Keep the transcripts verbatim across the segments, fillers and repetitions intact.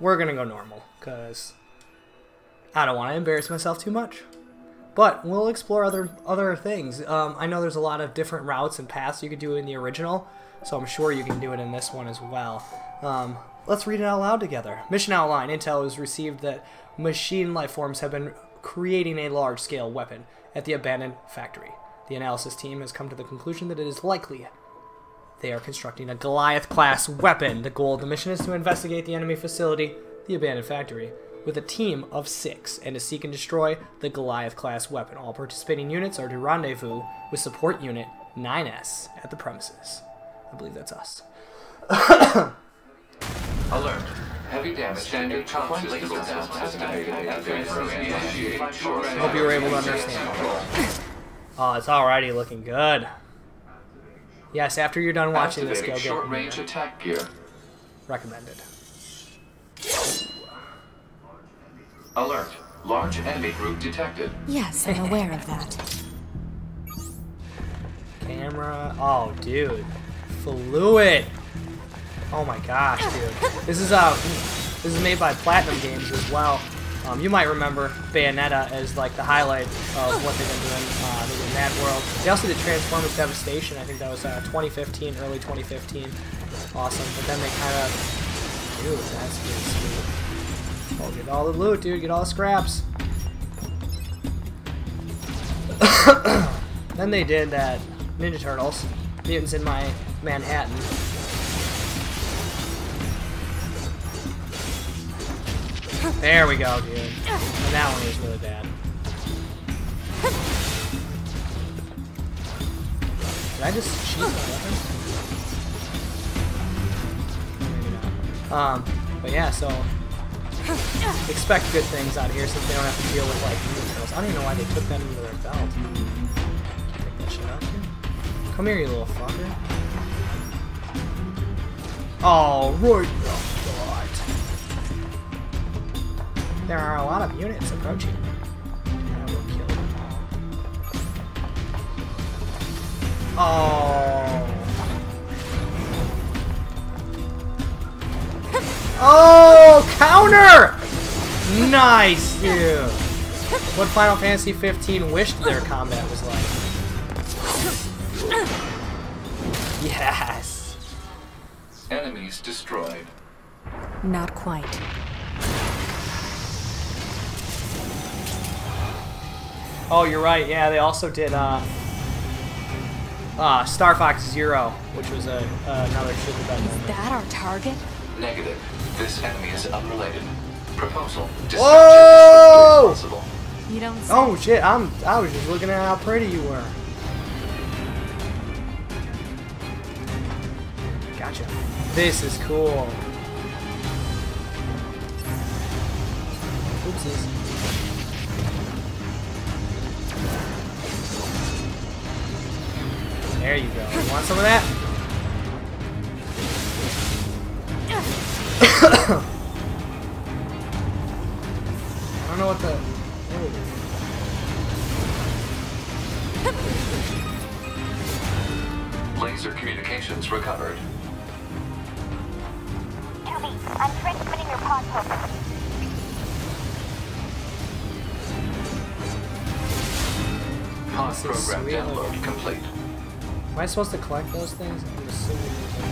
we're going to go normal, because I don't want to embarrass myself too much. But we'll explore other other things. Um, I know there's a lot of different routes and paths you could do in the original, so I'm sure you can do it in this one as well. Um, let's read it out loud together. Mission outline. Intel has received that machine lifeforms have been creating a large-scale weapon at the abandoned factory. The analysis team has come to the conclusion that it is likely they are constructing a Goliath-class weapon. The goal of the mission is to investigate the enemy facility, the abandoned factory, with a team of six, and to seek and destroy the Goliath-class weapon. All participating units are to rendezvous with Support Unit nine S at the premises. I believe that's us. Alert. Heavy damage. Standard top one. Hope you were able to understand. Oh, it's already looking good. Yes, after you're done watching this, go get short-range attack gear. Recommended. Alert. Large enemy group detected. Yes, I'm aware of that. Camera. Oh, dude. Fluid. Oh my gosh, dude. This is uh, this is made by Platinum Games as well. Um, you might remember Bayonetta as like the highlight of what they've been doing uh, in that world. They also did Transformers Devastation. I think that was uh, twenty fifteen, early twenty fifteen. Awesome. But then they kind of, dude, that's pretty sweet. Oh, get all the loot, dude. Get all the scraps. Then they did that Ninja Turtles, Mutants in my Manhattan. There we go, dude. And that one was really bad. Did I just cheat my weapon? Maybe not. Um, but yeah, so expect good things out of here since they don't have to deal with like Ninja Turtles. I don't even know why they took them into their belt. Pick that shit up here. Come here, you little fucker. Oh, right. Oh, God. There are a lot of units approaching. Yeah, we'll kill them all. Oh. Oh, counter! Nice, dude. What Final Fantasy fifteen wished their combat was like. Yes. Enemies destroyed. Not quite. Oh, you're right. Yeah, they also did uh, uh, Star Fox Zero, which was a uh, another shit about. Is that our target? Negative. This enemy is unrelated. Proposal. Whoa! You don't see. Oh shit! I'm. I was just looking at how pretty you were. Gotcha. This is cool. Oopsies. There you go. You want some of that? I don't know what the. Oh. Laser communications recovered. Toby, I'm transmitting your pod post. Pod program download complete. Am I supposed to collect those things? I'm assuming there's a.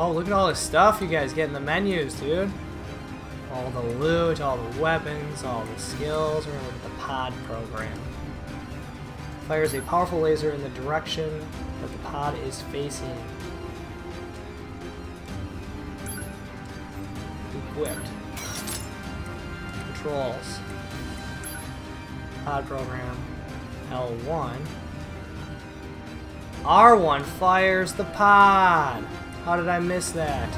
Oh, look at all this stuff you guys get in the menus, dude. All the loot, all the weapons, all the skills. We're going to look at the pod program. Fires a powerful laser in the direction that the pod is facing. Equipped. Controls. Pod program. L one. R one fires the pod. How did I miss that?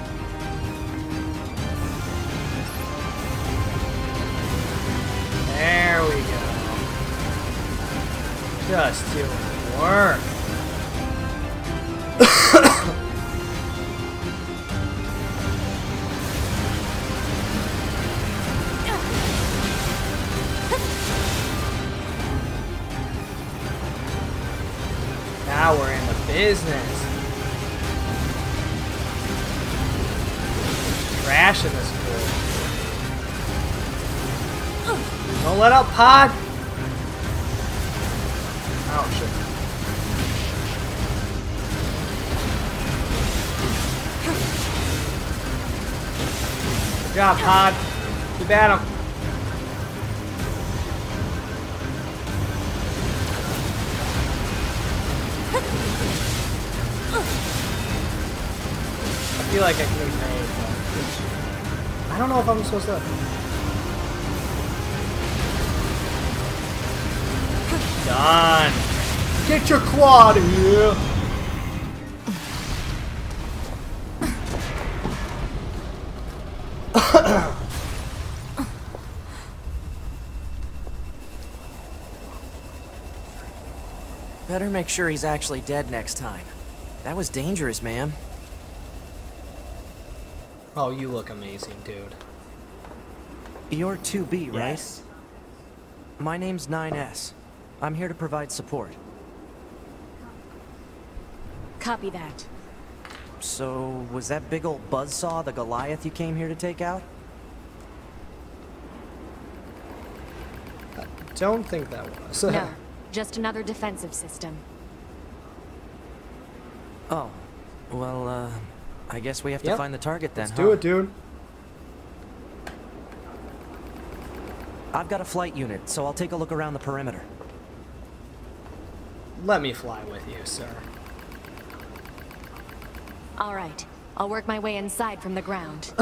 There we go. Just do work. Now we're in the business. Trashing this fool. Don't let up, Pod. Oh, shit. Good job, Pod. Keep at him. I feel like I can do that. I don't know if I'm supposed to... Done. Get your claw out of here. Better make sure he's actually dead next time. That was dangerous, man. Oh, you look amazing, dude. You're two B, right? Yes. My name's nine S. I'm here to provide support. Copy that. So, was that big old buzzsaw the Goliath you came here to take out? I don't think that was. No, just another defensive system. Oh, well, uh, I guess we have yep. to find the target then, Let's huh? do it, dude. I've got a flight unit, so I'll take a look around the perimeter. Let me fly with you, sir. All right. I'll work my way inside from the ground.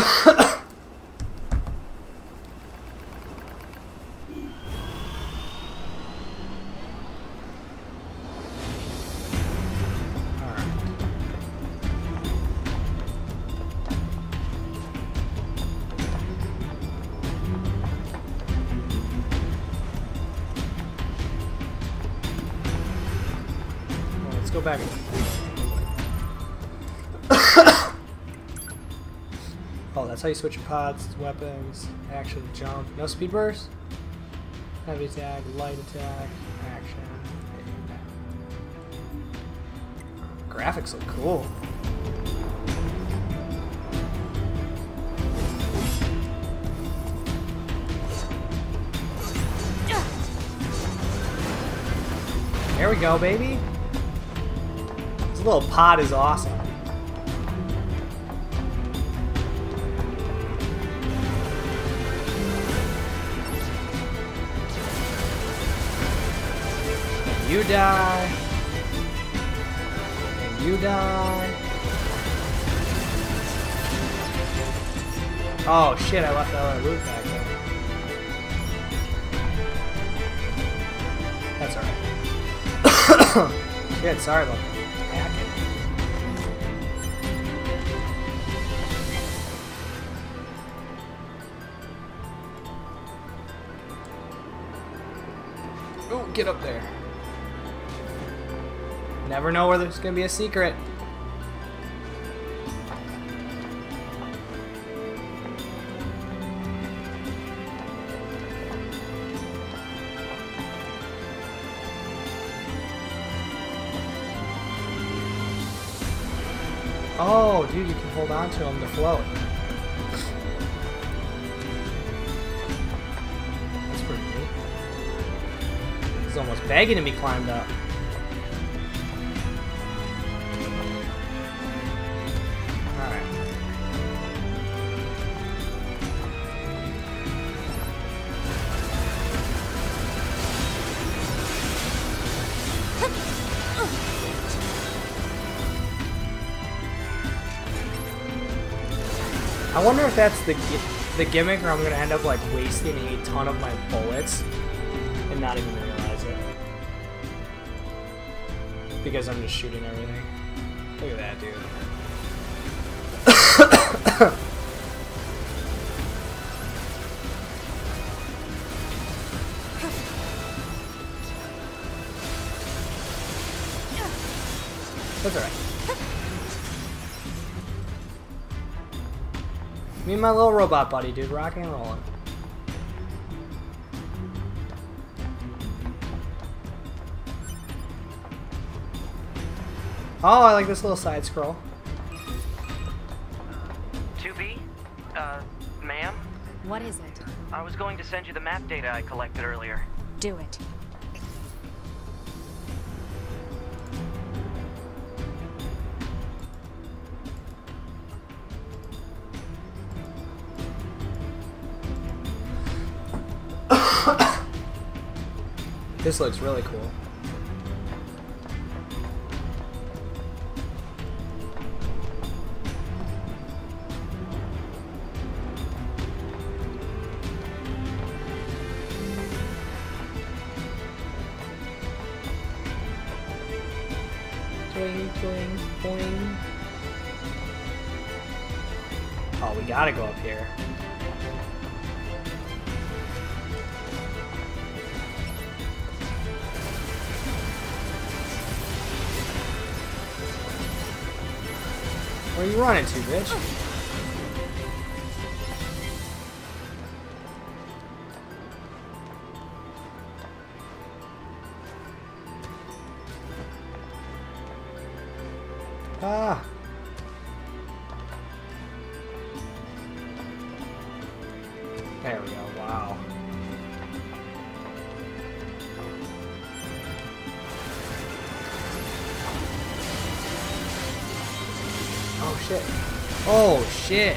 That's how you switch your pods, weapons, action, jump. No speed burst? Heavy attack, light attack, action, impact. Graphics look cool. There we go, baby. This little pod is awesome. You die, and you die. Oh shit, I left that other loot back there. That's alright. Shit, sorry about that. Oh, get up there. Never know where there's gonna be a secret. Oh, dude, you can hold on to them to float. That's pretty neat. He's almost begging to be climbed up. I wonder if that's the the gimmick, or I'm gonna end up like wasting a ton of my bullets and not even realize it because I'm just shooting everything. Look at that, dude. That's alright. Me and my little robot buddy, dude, rocking and rolling. Oh, I like this little side scroll. two B? Uh, ma'am? What is it? I was going to send you the map data I collected earlier. Do it. This looks really cool. Boing, boing, boing. Oh, we gotta go up here. Where are you running to, bitch? Ah! There we go, wow. Oh shit. Oh shit.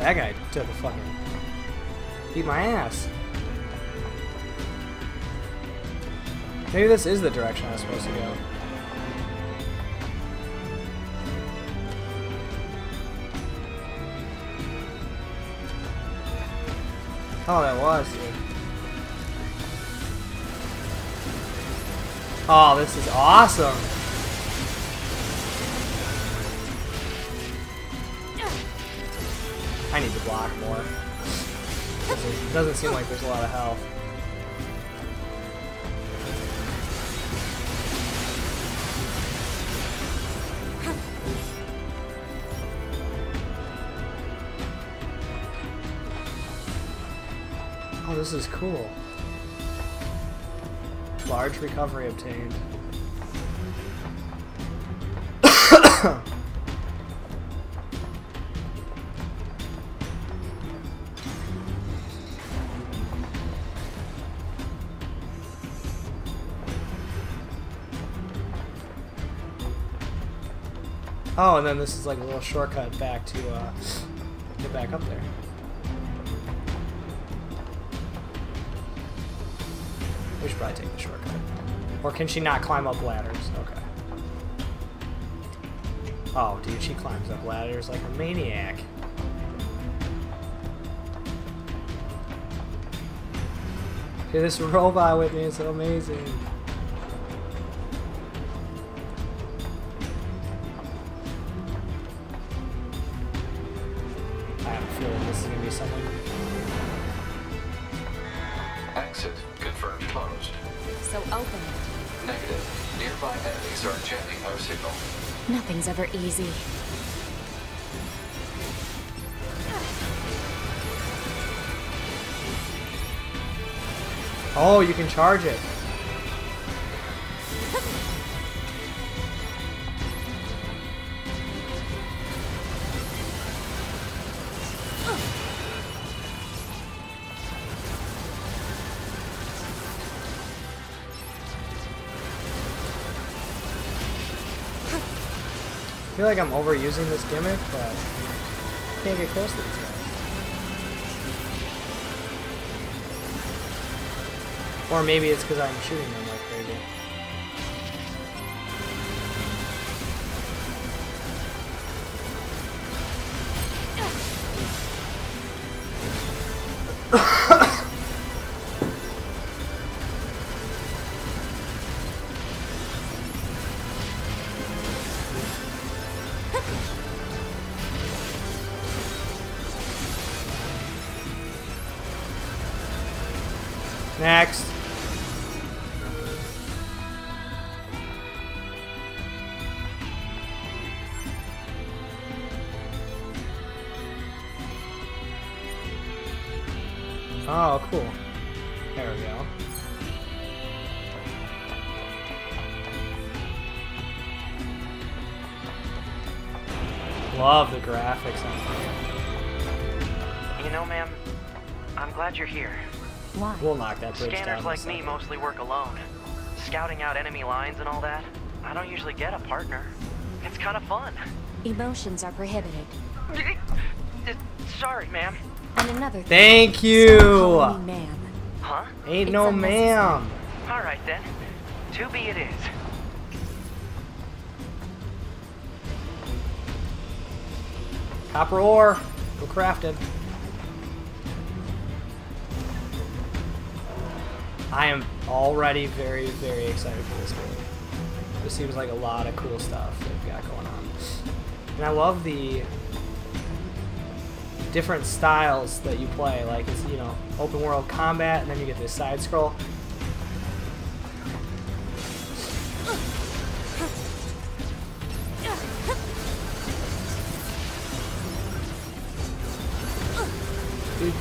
That guy took a fucking beat my ass. Maybe this is the direction I was supposed to go. Oh, that was, dude. Oh, this is awesome. I need to block more. It doesn't seem like there's a lot of health. Oh, this is cool. Large recovery obtained. Oh, and then this is like a little shortcut back to uh, get back up there. We should probably take the shortcut. Or can she not climb up ladders? Okay. Oh, dude, she climbs up ladders like a maniac. Dude, this robot with me is so amazing. I have a feeling this is gonna be something. Exit. Confirmed closed. So open it. Negative. Nearby enemies are chanting our signal. Nothing's ever easy. Oh, you can charge it. I feel like I'm overusing this gimmick, but I can't get close to these guys. Or maybe it's because I'm shooting them like crazy. Next. Oh, cool. There we go. Love the graphics on here. You know, ma'am, I'm glad you're here. Why? We'll knock that bridge down. Scanners like me mostly work alone. Scouting out enemy lines and all that, I don't usually get a partner. It's kind of fun. Emotions are prohibited. Sorry, ma'am. And another thing. Thank you. Stop calling me ma'am. Huh? Ain't no ma'am. All right then. To be it is. Copper ore. Go crafted. I am already very, very excited for this game. This seems like a lot of cool stuff they've got going on. And I love the different styles that you play. Like, it's, you know, open world combat, and then you get this side scroll. Dude,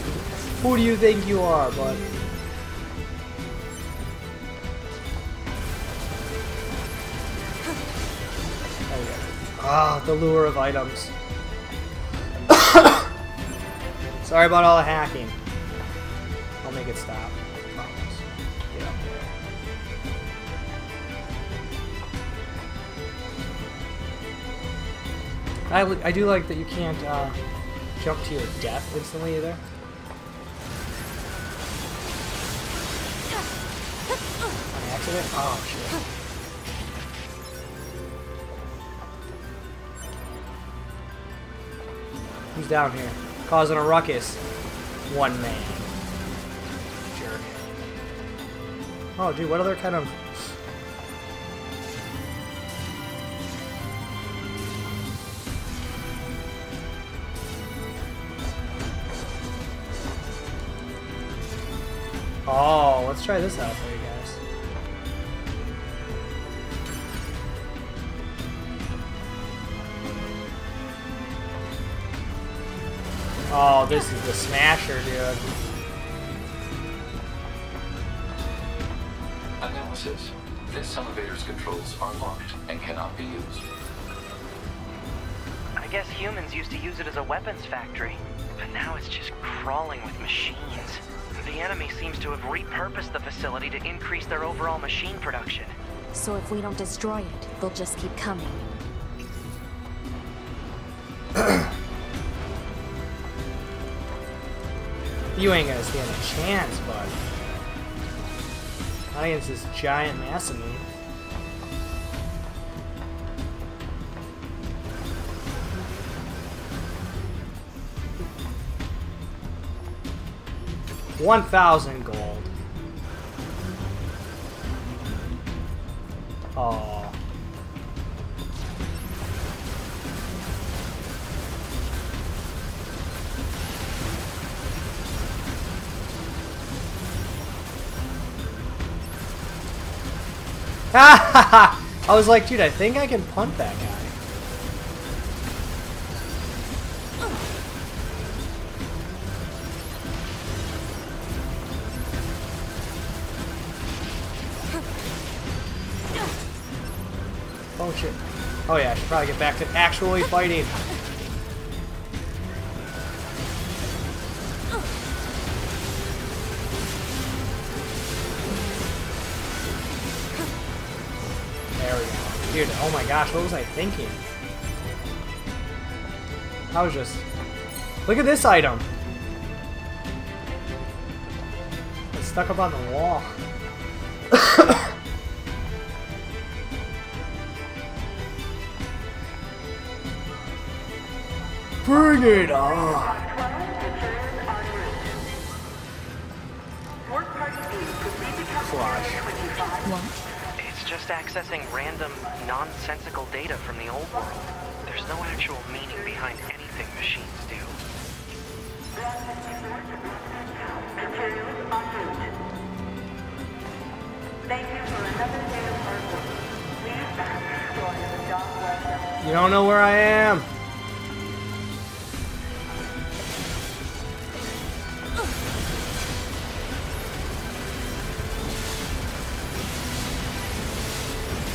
who do you think you are, bud? Ah, the lure of items. Sorry about all the hacking. I'll make it stop. Get up there. I, I do like that you can't uh, jump to your death instantly either. On accident? Oh, shit. Who's down here? Causing a ruckus. One man. Jerk. Oh, dude, what other kind of... Oh, let's try this out for you guys. Oh, this is the smasher, dude. Analysis. This elevator's controls are locked and cannot be used. I guess humans used to use it as a weapons factory, but now it's just crawling with machines. The enemy seems to have repurposed the facility to increase their overall machine production. So if we don't destroy it, they'll just keep coming. You ain't gonna stand a chance, bud. Not against this giant mass of me. One thousand gold. Oh. I was like, dude, I think I can punt that guy. Oh, shit. Oh, yeah, I should probably get back to actually fighting. Dude, oh my gosh, what was I thinking? I was just... Look at this item! It's stuck up on the wall. Bring it on! Flash. What? Just accessing random, nonsensical data from the old world. There's no actual meaning behind anything machines do. You don't know where I am!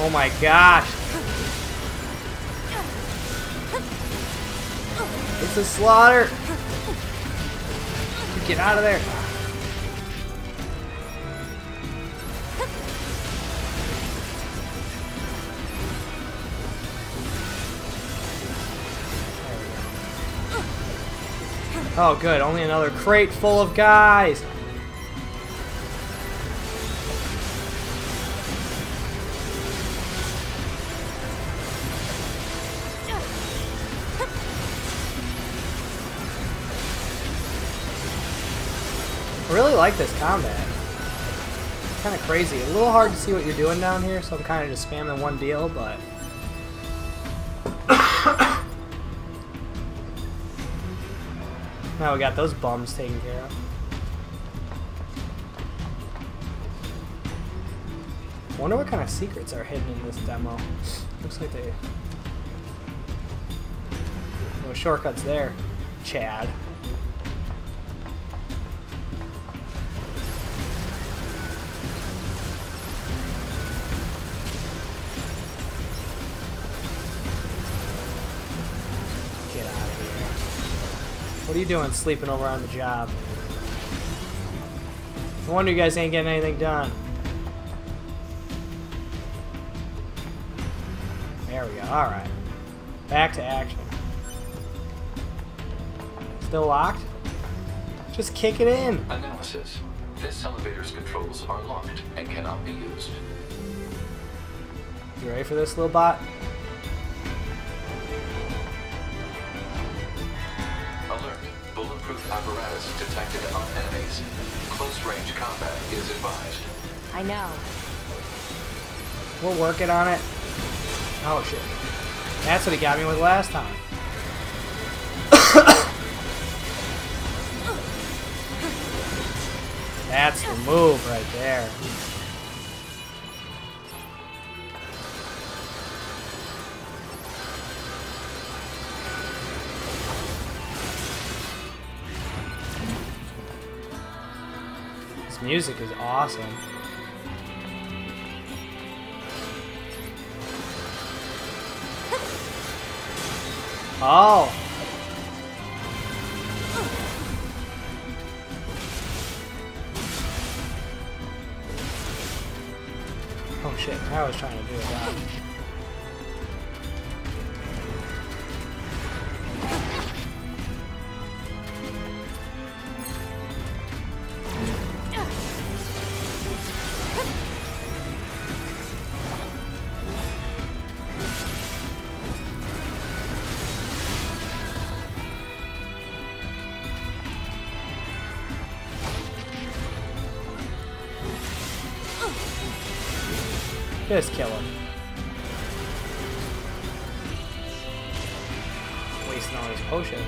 Oh my gosh. It's a slaughter. Get out of there. Oh good, only another crate full of guys. I really like this combat. It's kind of crazy. A little hard to see what you're doing down here, so I'm kind of just spamming one deal, but... now we got those bums taken care of. I wonder what kind of secrets are hidden in this demo. Looks like they... no shortcuts there, Chad. What are you doing sleeping over on the job? No wonder you guys ain't getting anything done. There we go, alright. Back to action. Still locked? Just kick it in! Analysis. This elevator's controls are locked and cannot be used. You ready for this, little bot? Apparatus detected on enemies. Close range combat is advised. I know. We're working on it. Oh shit. That's what he got me with last time. That's the move right there. Music is awesome. Oh. Oh shit, I was trying to do that. Just kill him. Wasting all his potion.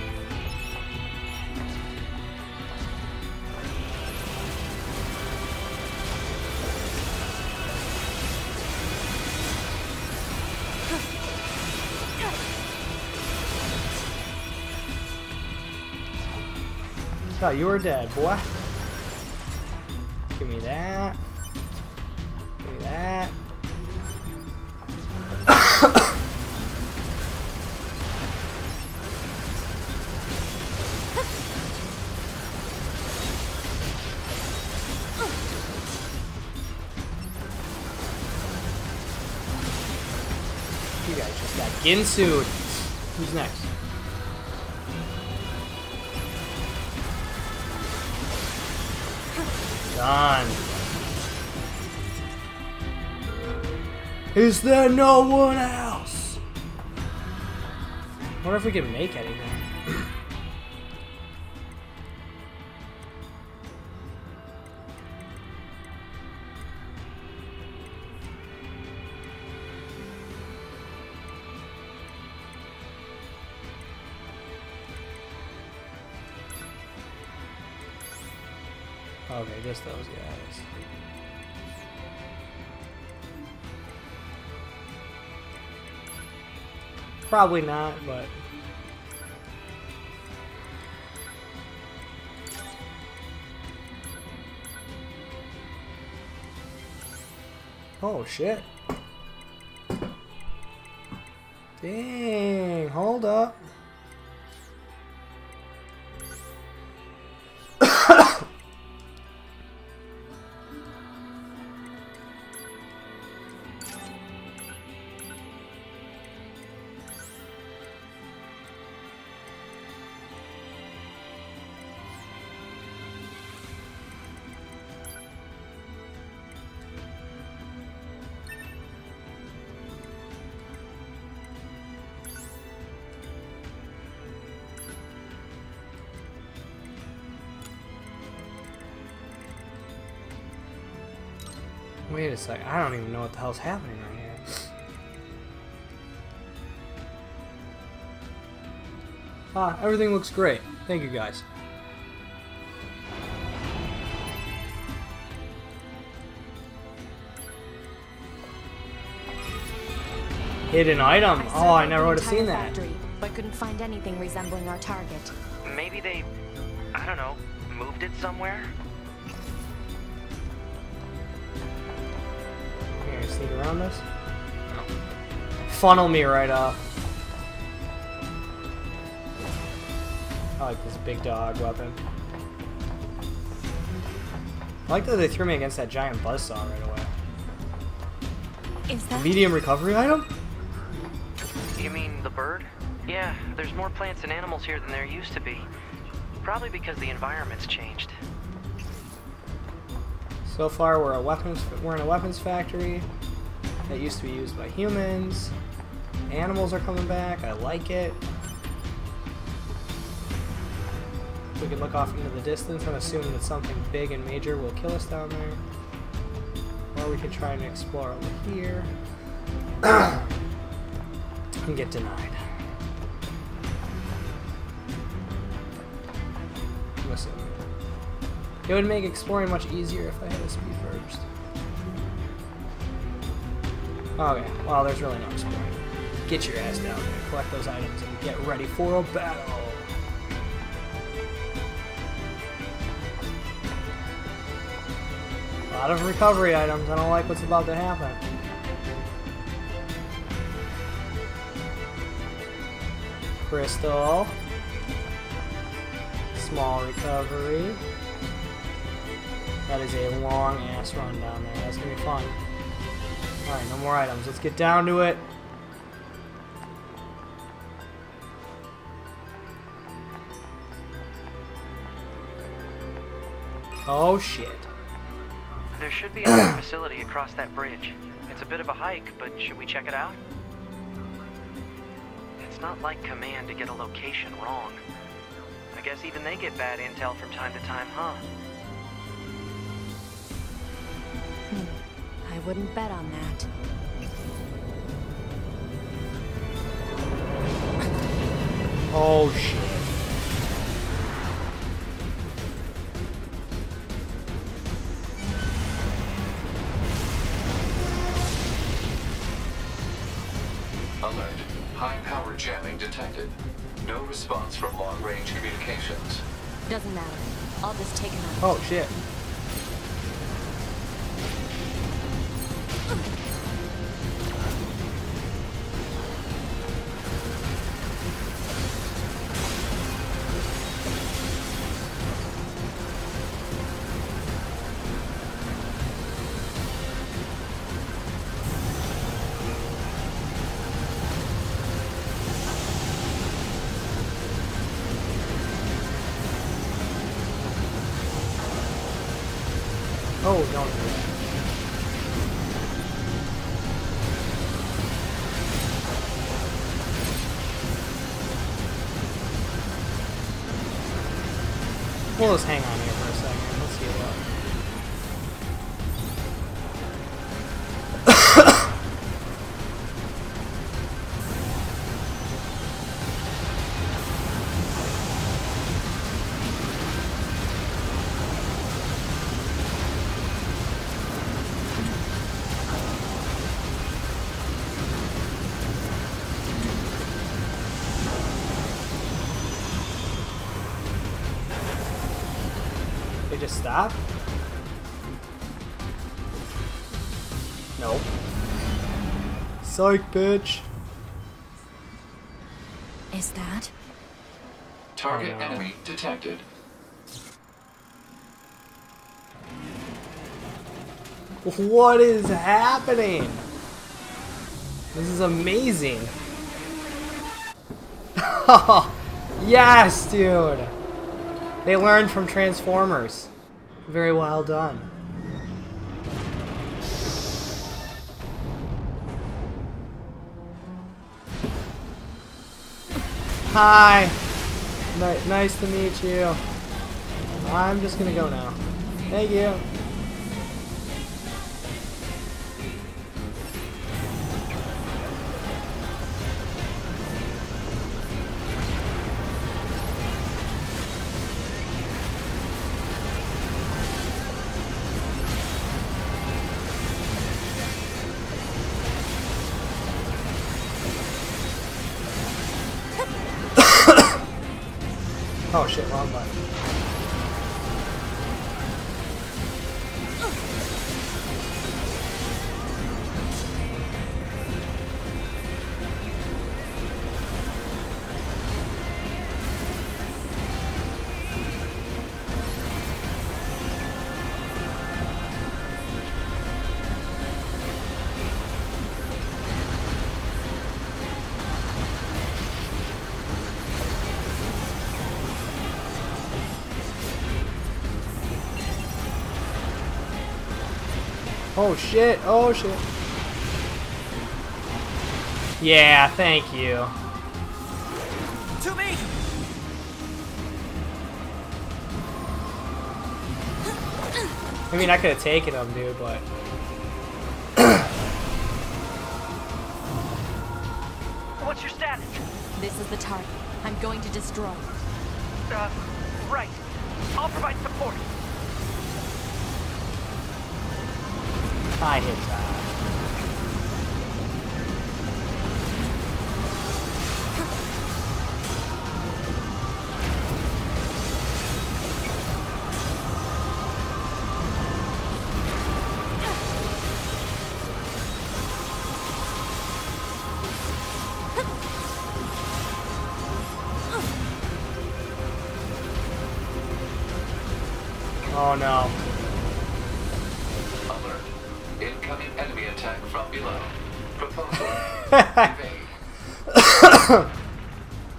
Oh, you were dead, boy. Give me that. Give me that. You guys just got Ginsued. Who's next? Done. Is there no one else? I wonder if we can make anything. Okay, just those guys. Probably not, but... oh, shit. Dang, hold up. Wait a sec, I don't even know what the hell's happening right here. Ah, everything looks great. Thank you guys. Hidden item. Oh, I never would have seen that. But couldn't find anything resembling our target. Maybe they, I don't know, moved it somewhere? Sneak around this? No. Funnel me right up. I like this big dog weapon. I like that they threw me against that giant buzzsaw right away. Is that medium recovery item? You mean the bird? Yeah, there's more plants and animals here than there used to be. Probably because the environment's changed. So far, we're a weapons we're in a weapons factory that used to be used by humans. Animals are coming back. I like it. We can look off into the distance. I'm assuming that something big and major will kill us down there, or we could try and explore over here and get denied. Listen. It would make exploring much easier if I had a speed burst. Okay, well, there's really no exploring. Get your ass down there, collect those items, and get ready for a battle! A lot of recovery items, I don't like what's about to happen. Crystal. Small recovery. That is a long ass run down there. That's gonna be fun. Alright, no more items. Let's get down to it. Oh shit. There should be another facility across that bridge. It's a bit of a hike, but should we check it out? It's not like Command to get a location wrong. I guess even they get bad intel from time to time, huh? I wouldn't bet on that. Oh shit. Alert. High power jamming detected. No response from long-range communications. Doesn't matter. I'll just take it out. Oh shit. Oh, no. We'll just hang on here for a second. Let's see just stop? Nope. Psych, bitch. is that? Target oh, no. enemy detected. What is happening? This is amazing. Yes, dude. They learned from Transformers. Very well done. Hi. N- nice to meet you. I'm just gonna go now. Thank you. Oh shit, wrong button. Oh shit, oh shit. Yeah, thank you. To me. I mean, I could have taken him, dude, but what's your status? This is the target. I'm going to destroy. Uh, right. I'll provide support. I hit that. Oh no. Incoming enemy attack from below. Proposal evade.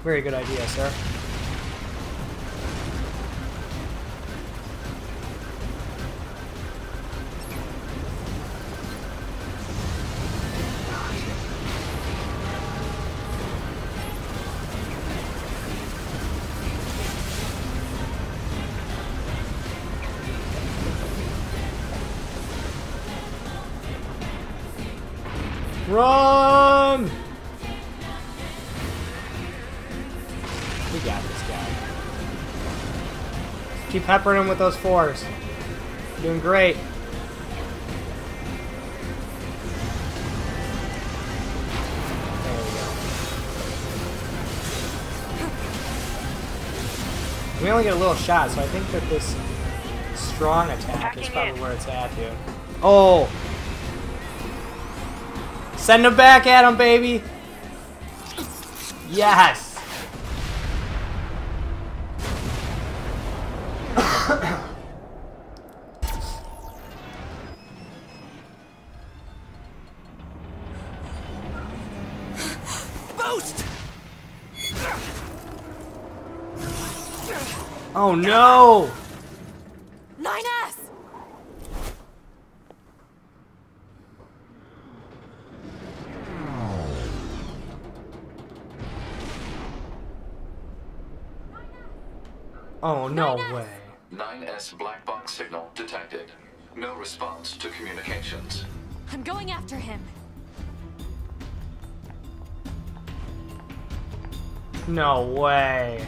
Very good idea, sir. Run! We got this guy. Keep peppering him with those fours. Doing great. There we go. We only get a little shot, so I think that this strong attack is probably where it's at here. Oh! Send him back at him, baby! Yes! Boost! Oh no! Oh, no way. nine S black box signal detected. No response to communications. I'm going after him. No way.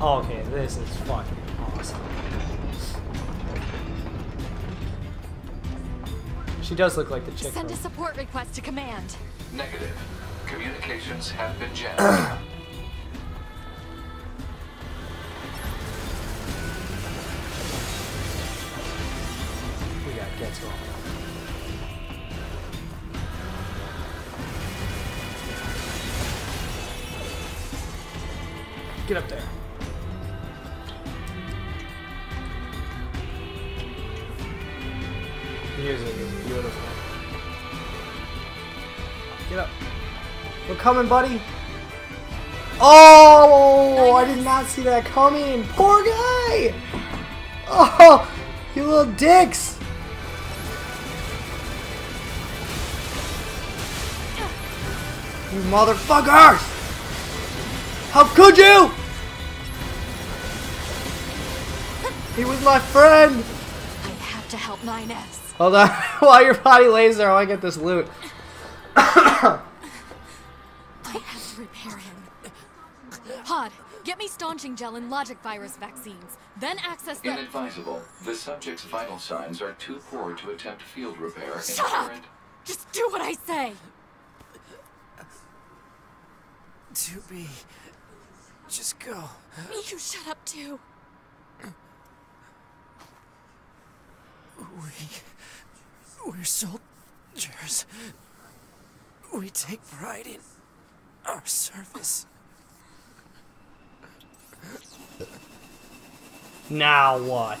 Okay, this is fucking awesome. She does look like the chick. Send a support request to command. Negative. Communications have been jammed. console. Get up there. Music is beautiful. Get up. We're coming, buddy. Oh, I did not see that coming. Poor guy. Oh, you little dicks. You motherfuckers. How could you? He was my friend. I have to help nine S. Hold on, while your body lays there, I want to get this loot. I have to repair him. Hod, get me staunching gel and logic virus vaccines, then access the- Inadvisable. The subject's vital signs are too poor to attempt field repair- Shut up! Current... Just do what I say! To be... Just go. You shut up, too. We... We're soldiers. We take pride in our service. Now what?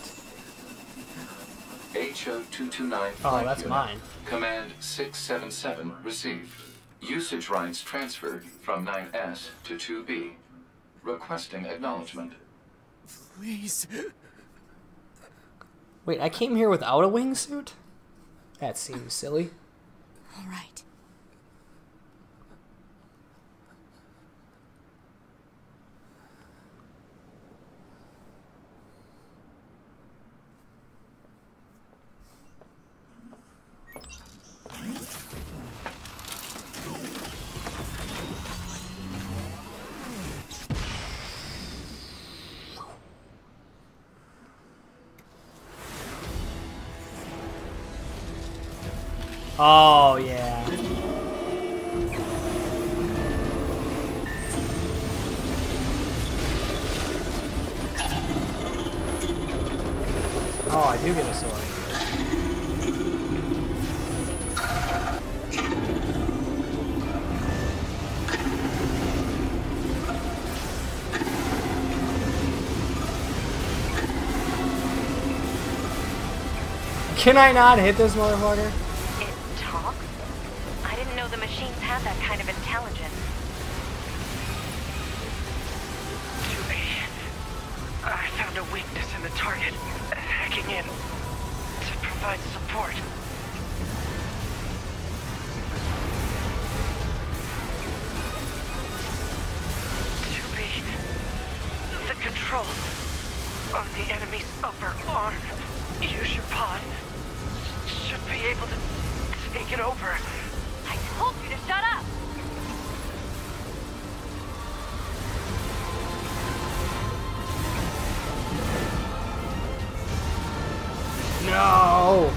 H O two two nine. Oh, that's unit. Mine. Command six seven seven received. Usage rights transferred from nine S to two B. Requesting acknowledgement. Please. Wait, I came here without a wingsuit? That seems silly. All right. Oh, yeah. Oh, I do get a sword. Can I not hit this motherfucker? The machines have that kind of intelligence. I found a weakness in the target. Hacking in to provide support. two B, the controls on the enemy's upper arm. Use your pod. Should be able to take it over. I told you to shut up! No!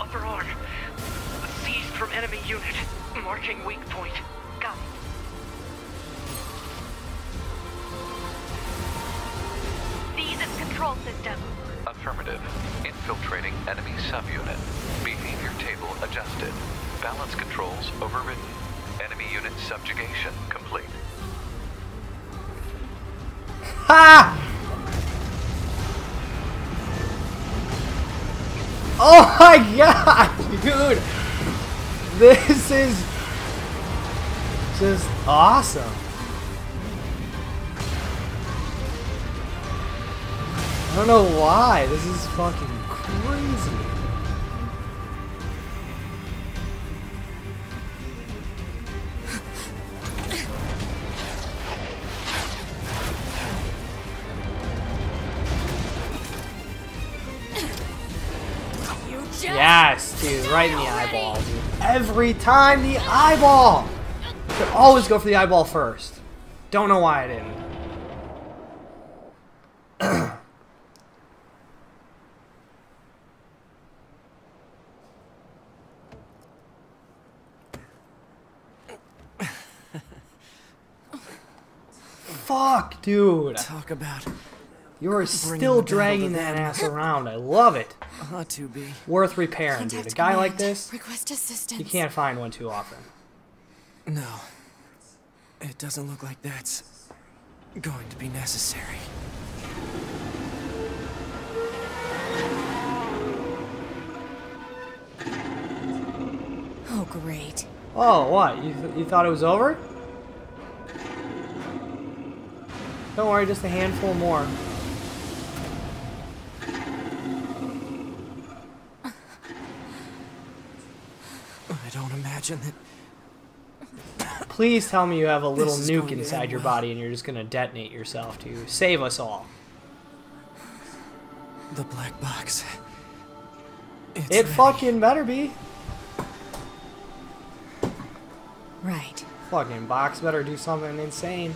Upper arm. Seized from enemy unit. Marking weak point. Got it. Seize its control system. Affirmative. Infiltrating enemy subunit. Behavior table adjusted. Balance controls overridden. Enemy unit subjugation complete. Ha! Oh my god, dude! This is just awesome. I don't know why. This is fucking crazy. Yes, dude. Right in the eyeball, dude. Every time, the eyeball! Should always go for the eyeball first. Don't know why I didn't. Dude. Talk about You are still dragging that ass around. I love it. Uh, to be. Worth repairing, dude. A guy like this, request assistance. You can't find one too often. No. It doesn't look like that's going to be necessary. Oh, great. Oh, what? You, th you thought it was over? Don't worry, just a handful more. I don't imagine that. Please tell me you have a little nuke inside your body and you're just gonna detonate yourself to save us all. The black box. It's it fucking better be. Right. Fucking box better do something insane.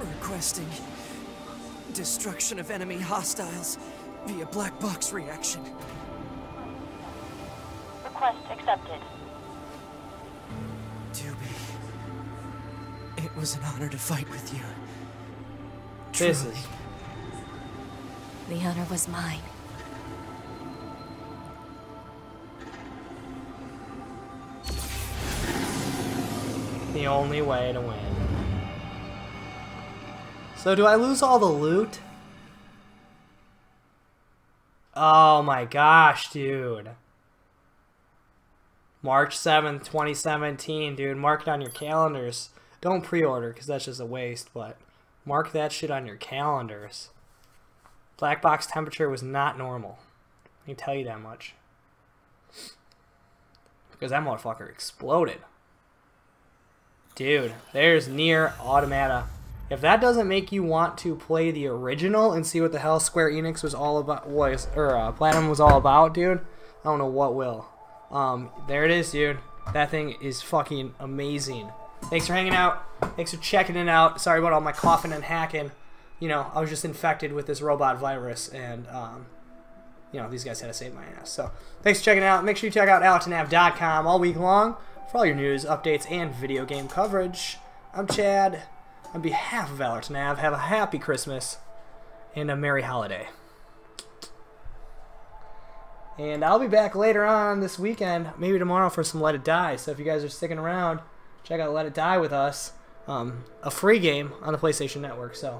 Requesting destruction of enemy hostiles via black box reaction. Request accepted. Doobie, it was an honor to fight with you. This is. The honor was mine. The only way to win. So do I lose all the loot? Oh my gosh, dude. March seventh, twenty seventeen, dude. Mark it on your calendars. Don't pre-order because that's just a waste, but mark that shit on your calendars. Black box temperature was not normal. I can tell you that much. Because that motherfucker exploded. Dude, there's NieR: Automata. If that doesn't make you want to play the original and see what the hell Square Enix was all about, was or uh, Platinum was all about, dude, I don't know what will. Um, there it is, dude. That thing is fucking amazing. Thanks for hanging out. Thanks for checking it out. Sorry about all my coughing and hacking. You know, I was just infected with this robot virus, and, um, you know, these guys had to save my ass. So, thanks for checking it out. Make sure you check out Allerton Ave dot com all week long for all your news, updates, and video game coverage. I'm Chad. On behalf of AllertonAve, have a happy Christmas and a merry holiday. And I'll be back later on this weekend, maybe tomorrow, for some Let It Die. So if you guys are sticking around, check out Let It Die with us. Um, a free game on the PlayStation Network, so...